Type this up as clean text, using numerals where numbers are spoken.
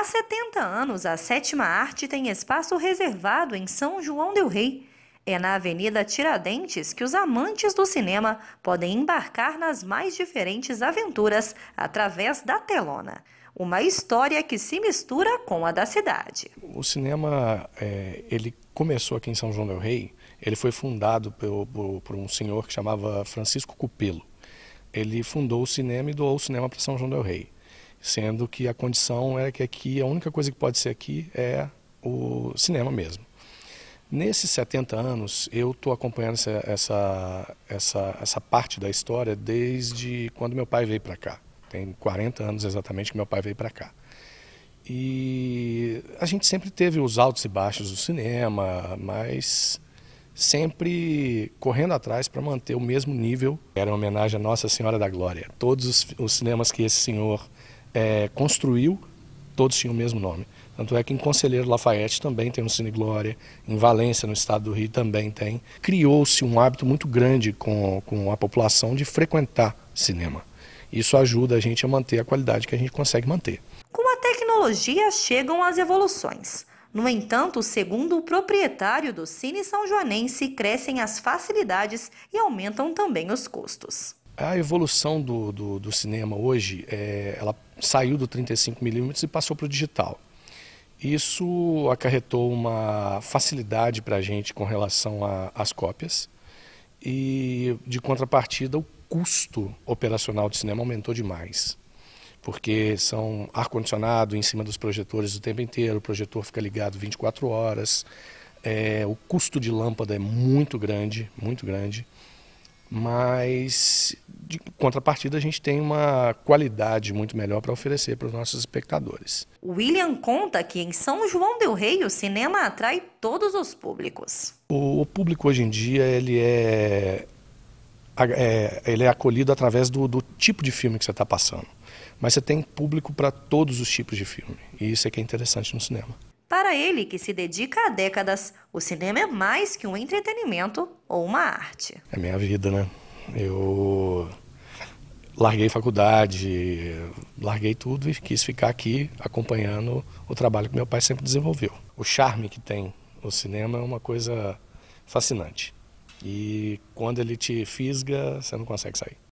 Há 70 anos, a sétima arte tem espaço reservado em São João del Rei. É na Avenida Tiradentes que os amantes do cinema podem embarcar nas mais diferentes aventuras através da telona. Uma história que se mistura com a da cidade. O cinema, ele começou aqui em São João del Rei, ele foi fundado por um senhor que chamava Francisco Cupilo. Ele fundou o cinema e doou o cinema para São João del Rei, sendo que a condição era que aqui, a única coisa que pode ser aqui é o cinema mesmo. Nesses 70 anos, eu estou acompanhando essa parte da história desde quando meu pai veio para cá. Tem 40 anos exatamente que meu pai veio para cá. E a gente sempre teve os altos e baixos do cinema, mas sempre correndo atrás para manter o mesmo nível. Era uma homenagem à Nossa Senhora da Glória. Todos os cinemas que esse senhor construiu, todos tinham o mesmo nome. Tanto é que em Conselheiro Lafayette também tem um Cine Glória, em Valência, no estado do Rio, também tem. Criou-se um hábito muito grande com a população de frequentar cinema. Isso ajuda a gente a manter a qualidade que a gente consegue manter. Com a tecnologia chegam as evoluções. No entanto, segundo o proprietário do Cine São Joanense, crescem as facilidades e aumentam também os custos. A evolução do cinema hoje, ela saiu do 35mm e passou para o digital. Isso acarretou uma facilidade para a gente com relação às cópias e, de contrapartida, o custo operacional do cinema aumentou demais. Porque são ar-condicionado em cima dos projetores o tempo inteiro, o projetor fica ligado 24 horas, o custo de lâmpada é muito grande. Mas, de contrapartida, a gente tem uma qualidade muito melhor para oferecer para os nossos espectadores. William conta que em São João del Rei o cinema atrai todos os públicos. O público hoje em dia ele é acolhido através do tipo de filme que você está passando. Mas você tem público para todos os tipos de filme, e isso é que é interessante no cinema. Para ele, que se dedica há décadas, o cinema é mais que um entretenimento ou uma arte. É minha vida, né? Eu larguei faculdade, larguei tudo e quis ficar aqui acompanhando o trabalho que meu pai sempre desenvolveu. O charme que tem o cinema é uma coisa fascinante. E quando ele te fisga, você não consegue sair.